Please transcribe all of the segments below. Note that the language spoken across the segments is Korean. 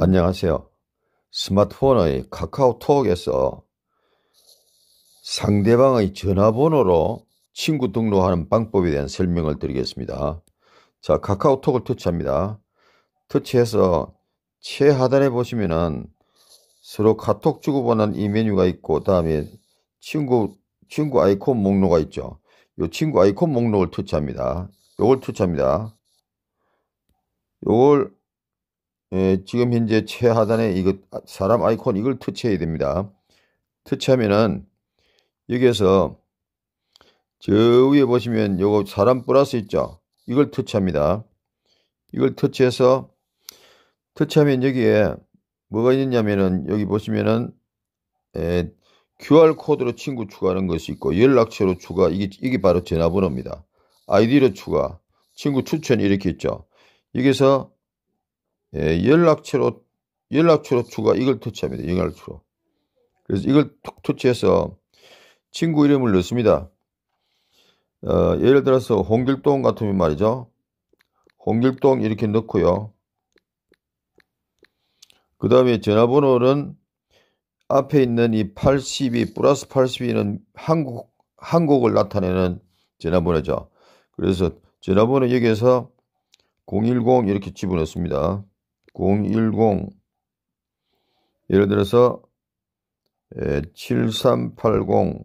안녕하세요. 스마트폰의 카카오톡에서 상대방의 전화번호로 친구 등록하는 방법에 대한 설명을 드리겠습니다. 자, 카카오톡을 터치합니다. 터치해서 최하단에 보시면은 서로 카톡 주고받는 이 메뉴가 있고, 다음에 친구 아이콘 목록가 있죠. 이 친구 아이콘 목록을 터치합니다. 요걸 터치합니다. 요걸 지금 현재 최하단에 이거 사람 아이콘 이걸 터치해야 됩니다. 터치하면은 여기에서 저 위에 보시면 요거 사람 플러스 있죠. 이걸 터치합니다. 이걸 터치해서 터치하면 여기에 뭐가 있냐면은 여기 보시면은 QR 코드로 친구 추가하는 것이 있고, 연락처로 추가, 이게 바로 전화번호입니다. 아이디로 추가, 친구 추천 이렇게 있죠. 여기서 연락처로 추가 이걸 터치합니다. 연락처로. 그래서 이걸 툭 터치해서 친구 이름을 넣습니다. 예를 들어서 홍길동 같으면 말이죠. 홍길동 이렇게 넣고요. 그 다음에 전화번호는 앞에 있는 이 82, 플러스 82는 한국을 나타내는 전화번호죠. 그래서 전화번호 여기에서 010 이렇게 집어넣습니다. 010 예를 들어서 7380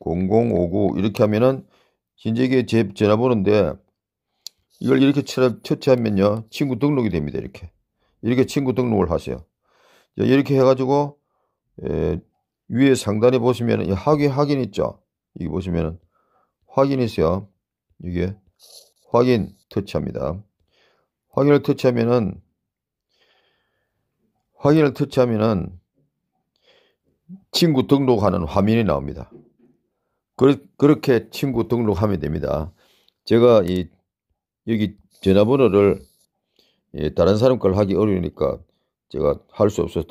0059 이렇게 하면은 현재 이게 제 전화번호인데, 이걸 이렇게 처치하면요 친구 등록이 됩니다. 이렇게 친구 등록을 하세요. 이렇게 해가지고 위에 상단에 보시면 확인 있죠. 여기 보시면 확인이세요. 이게 확인 터치합니다. 확인을 터치하면은 친구 등록하는 화면이 나옵니다. 그렇게 친구 등록하면 됩니다. 제가 여기 전화번호를 다른 사람 걸 하기 어려우니까 제가 할 수 없어서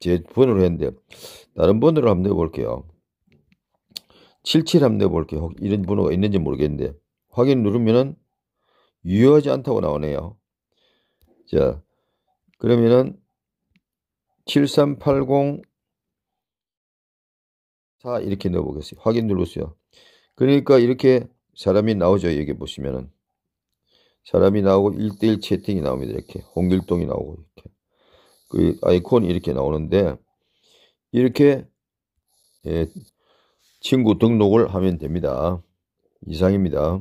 제 번호로 했는데, 다른 번호를 한번 넣어볼게요. 77 한번 넣어볼게요. 혹 이런 번호가 있는지 모르겠는데, 확인 누르면은 유효하지 않다고 나오네요. 자, 그러면은 73804 이렇게 넣어보겠습니다. 확인 누르세요. 그러니까 이렇게 사람이 나오죠. 여기 보시면은 사람이 나오고 1:1 채팅이 나옵니다. 이렇게 홍길동이 나오고 이렇게 그 아이콘이 이렇게 나오는데, 이렇게 친구 등록을 하면 됩니다. 이상입니다.